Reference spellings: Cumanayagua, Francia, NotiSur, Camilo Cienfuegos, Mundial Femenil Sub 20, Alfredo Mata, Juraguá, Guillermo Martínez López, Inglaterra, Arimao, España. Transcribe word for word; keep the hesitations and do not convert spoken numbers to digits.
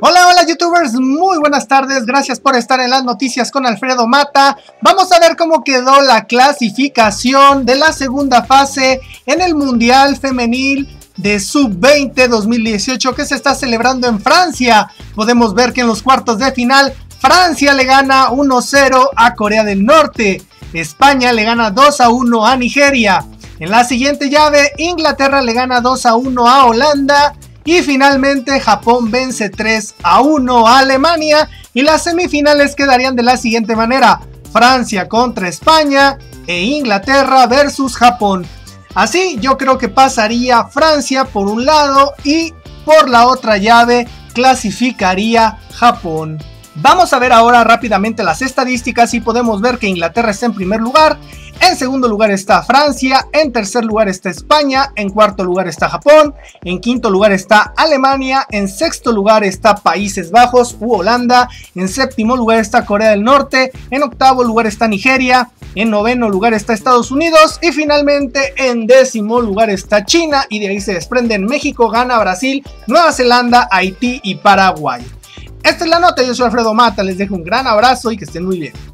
Hola, hola youtubers, muy buenas tardes, gracias por estar en las noticias con Alfredo Mata. Vamos a ver cómo quedó la clasificación de la segunda fase en el Mundial Femenil de sub veinte dos mil dieciocho que se está celebrando en Francia. Podemos ver que en los cuartos de final Francia le gana uno cero a Corea del Norte, España le gana dos a uno a Nigeria. En la siguiente llave Inglaterra le gana dos a uno a Holanda. Y finalmente Japón vence tres a uno a Alemania. Y las semifinales quedarían de la siguiente manera: Francia contra España e Inglaterra versus Japón. Así yo creo que pasaría Francia por un lado y por la otra llave clasificaría Japón. Vamos a ver ahora rápidamente las estadísticas y podemos ver que Inglaterra está en primer lugar. En segundo lugar está Francia, en tercer lugar está España, en cuarto lugar está Japón, en quinto lugar está Alemania, en sexto lugar está Países Bajos u Holanda, en séptimo lugar está Corea del Norte, en octavo lugar está Nigeria, en noveno lugar está Estados Unidos y finalmente en décimo lugar está China, y de ahí se desprenden México, Ghana, Brasil, Nueva Zelanda, Haití y Paraguay. Esta es la nota, yo soy Alfredo Mata, les dejo un gran abrazo y que estén muy bien.